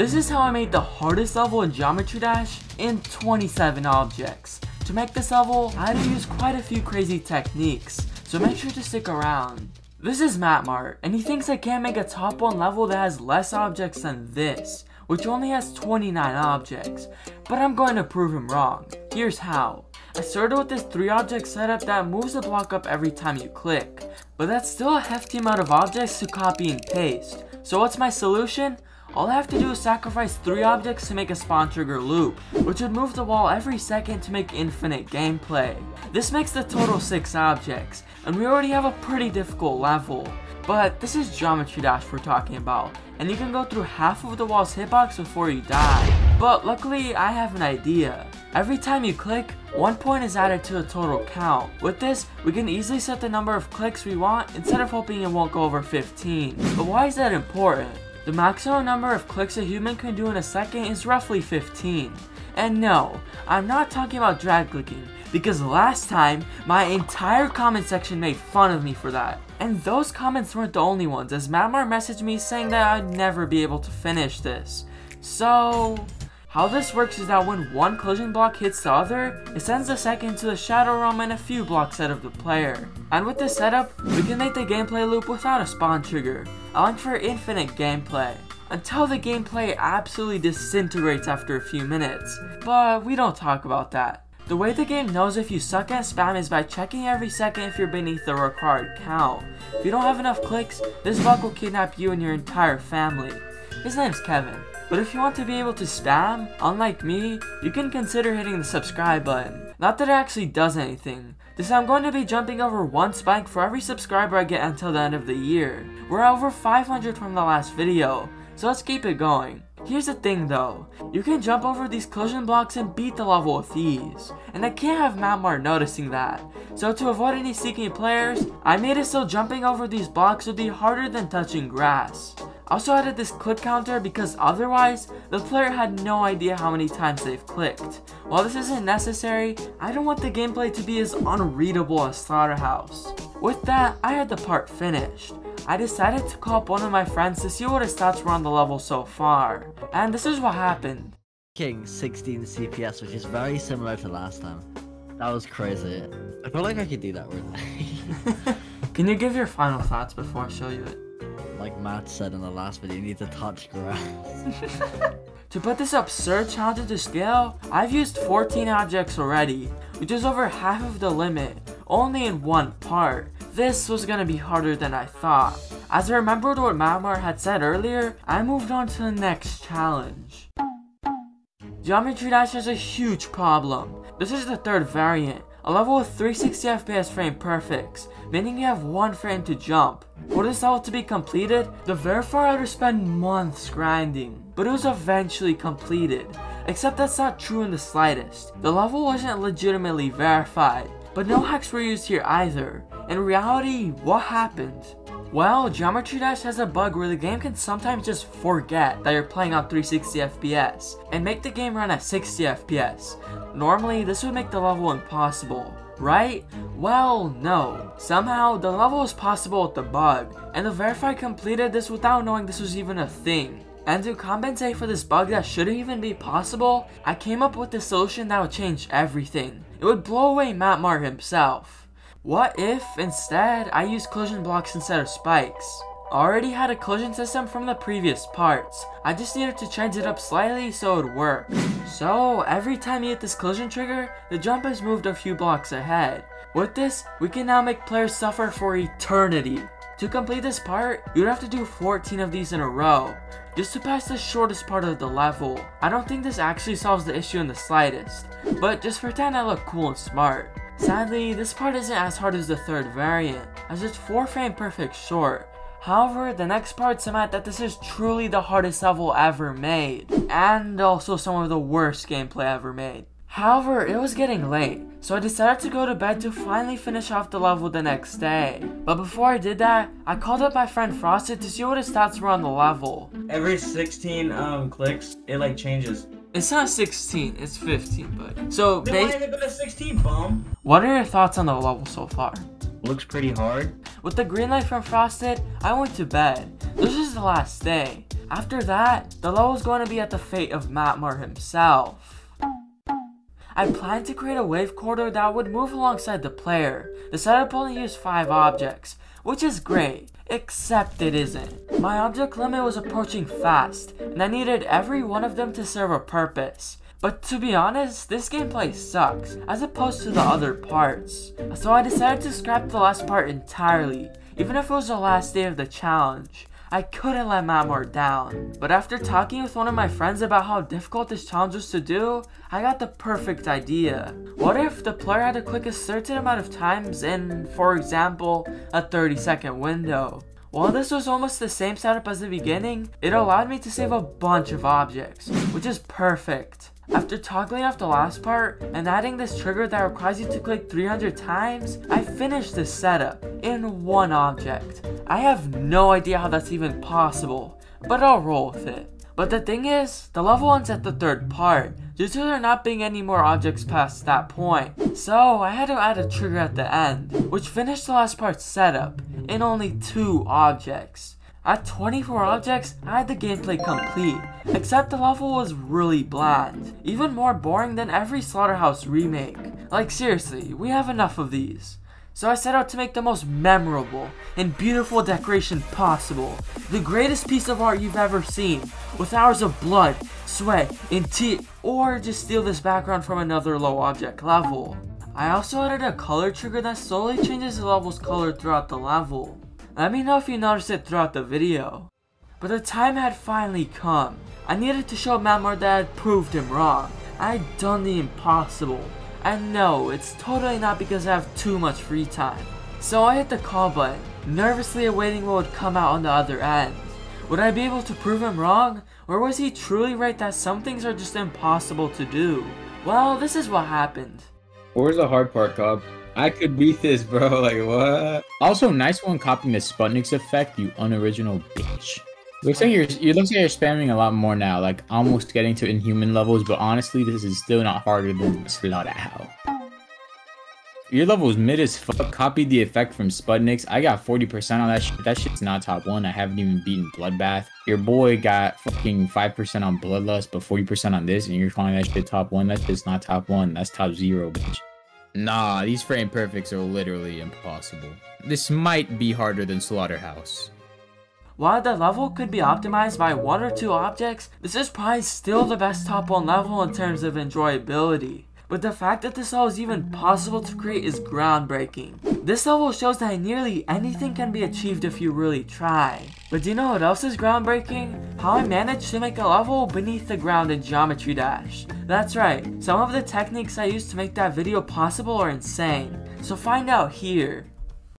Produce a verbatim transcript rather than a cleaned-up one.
This is how I made the hardest level in Geometry Dash in twenty-seven objects. To make this level, I had to use quite a few crazy techniques, so make sure to stick around. This is Matmart, and he thinks I can't make a top one level that has less objects than this, which only has twenty-nine objects, but I'm going to prove him wrong. Here's how. I started with this three object setup that moves the block up every time you click, but that's still a hefty amount of objects to copy and paste. So what's my solution? All I have to do is sacrifice three objects to make a spawn trigger loop, which would move the wall every second to make infinite gameplay. This makes the total six objects, and we already have a pretty difficult level. But this is Geometry Dash we're talking about, and you can go through half of the wall's hitbox before you die. But luckily, I have an idea. Every time you click, one point is added to the total count. With this, we can easily set the number of clicks we want instead of hoping it won't go over fifteen. But why is that important? The maximum number of clicks a human can do in a second is roughly fifteen. And no, I'm not talking about drag clicking, because last time, my entire comment section made fun of me for that. And those comments weren't the only ones, as Matmart messaged me saying that I'd never be able to finish this. So how this works is that when one collision block hits the other, it sends the second to the shadow realm and a few blocks out of the player. And with this setup, we can make the gameplay loop without a spawn trigger, allowing for infinite gameplay, until the gameplay absolutely disintegrates after a few minutes, but we don't talk about that. The way the game knows if you suck at spam is by checking every second if you're beneath the required count. If you don't have enough clicks, this bug will kidnap you and your entire family. His name's Kevin. But if you want to be able to spam, unlike me, you can consider hitting the subscribe button. Not that it actually does anything. This I'm going to be jumping over one spike for every subscriber I get until the end of the year. We're at over five hundred from the last video, so let's keep it going. Here's the thing though, you can jump over these collision blocks and beat the level with ease, and I can't have Matmart noticing that. So to avoid any sneaky players, I made it so jumping over these blocks would be harder than touching grass. I also added this click counter because otherwise, the player had no idea how many times they've clicked. While this isn't necessary, I don't want the gameplay to be as unreadable as Slaughterhouse. With that, I had the part finished. I decided to call up one of my friends to see what his stats were on the level so far. And this is what happened. King sixteen C P S, which is very similar to last time. That was crazy. I feel like I could do that really. Can you give your final thoughts before I show you it? Like Matt said in the last video, you need to touch grass. To put this absurd challenge into scale, I've used fourteen objects already, which is over half of the limit, only in one part. This was gonna be harder than I thought. As I remembered what Matmart had said earlier, I moved on to the next challenge. Geometry Dash has a huge problem. This is the third variant. A level with three hundred sixty F P S frame perfects, meaning you have one frame to jump. For this level to be completed, the very far outer spent months grinding, but it was eventually completed. Except that's not true in the slightest. The level wasn't legitimately verified, but no hacks were used here either. In reality, what happened? Well, Geometry Dash has a bug where the game can sometimes just forget that you're playing on three hundred sixty F P S and make the game run at sixty F P S. Normally, this would make the level impossible, right? Well, no. Somehow, the level was possible with the bug, and the verified completed this without knowing this was even a thing. And to compensate for this bug that shouldn't even be possible, I came up with a solution that would change everything. It would blow away Matmart himself. What if, instead, I used collision blocks instead of spikes? I already had a collision system from the previous parts. I just needed to change it up slightly so it would work. So every time you hit this collision trigger, the jump is moved a few blocks ahead. With this, we can now make players suffer for eternity. To complete this part, you'd have to do fourteen of these in a row, just to pass the shortest part of the level. I don't think this actually solves the issue in the slightest, but just pretend I look cool and smart. Sadly, this part isn't as hard as the third variant, as it's four frame perfect short. However, the next parts I'm at that this is truly the hardest level ever made, and also some of the worst gameplay ever made. However, it was getting late, so I decided to go to bed to finally finish off the level the next day. But before I did that, I called up my friend Frosted to see what his stats were on the level. Every sixteen um, clicks, it like changes. It's not sixteen, it's fifteen, bud. So, they- They wouldn't have been a sixteen, bum. What are your thoughts on the level so far? looks pretty hard. With the green light from Frosted, I went to bed. This is the last day. After that, the level is going to be at the fate of Matmart himself. I planned to create a wave corridor that would move alongside the player. The setup only used five objects, which is great, except it isn't. My object limit was approaching fast, and I needed every one of them to serve a purpose. But to be honest, this gameplay sucks, as opposed to the other parts. So I decided to scrap the last part entirely, even if it was the last day of the challenge. I couldn't let Matmart down. But after talking with one of my friends about how difficult this challenge was to do, I got the perfect idea. What if the player had to click a certain amount of times in, for example, a thirty second window? While this was almost the same setup as the beginning, it allowed me to save a bunch of objects, which is perfect. After toggling off the last part and adding this trigger that requires you to click three hundred times, I finished this setup in one object. I have no idea how that's even possible, but I'll roll with it. But the thing is, the level ends at the third part, due to there not being any more objects past that point. So I had to add a trigger at the end, which finished the last part's setup in only two objects. At twenty-four objects, I had the gameplay complete, except the level was really bland, even more boring than every Slaughterhouse remake. Like seriously, we have enough of these. So I set out to make the most memorable and beautiful decoration possible, the greatest piece of art you've ever seen, with hours of blood, sweat, and tears, or just steal this background from another low object level. I also added a color trigger that slowly changes the level's color throughout the level. Let me know if you noticed it throughout the video. But the time had finally come. I needed to show Matmart that I had proved him wrong. I had done the impossible. And no, it's totally not because I have too much free time. So I hit the call button, nervously awaiting what would come out on the other end. Would I be able to prove him wrong? Or was he truly right that some things are just impossible to do? Well, this is what happened. Where's the hard part, Cobb? I could beat this, bro, like what? Also, nice one copying the Spu seven nix effect, you unoriginal bitch. Looks like you're, it looks like you're spamming a lot more now, like almost getting to inhuman levels, but honestly, this is still not harder than Slaughterhouse. Your level's mid as fuck, copied the effect from Spu seven nix. I got forty percent on that shit. That shit's not top one. I haven't even beaten Bloodbath. Your boy got fucking five percent on Bloodlust, but forty percent on this, and you're calling that shit top one? That shit's not top one. That's top zero, bitch. Nah, these frame perfects are literally impossible. This might be harder than Slaughterhouse. While the level could be optimized by one or two objects, this is probably still the best top one level in terms of enjoyability. But the fact that this level is even possible to create is groundbreaking. This level shows that nearly anything can be achieved if you really try. But do you know what else is groundbreaking? How I managed to make a level beneath the ground in Geometry Dash. That's right, some of the techniques I used to make that video possible are insane, so find out here.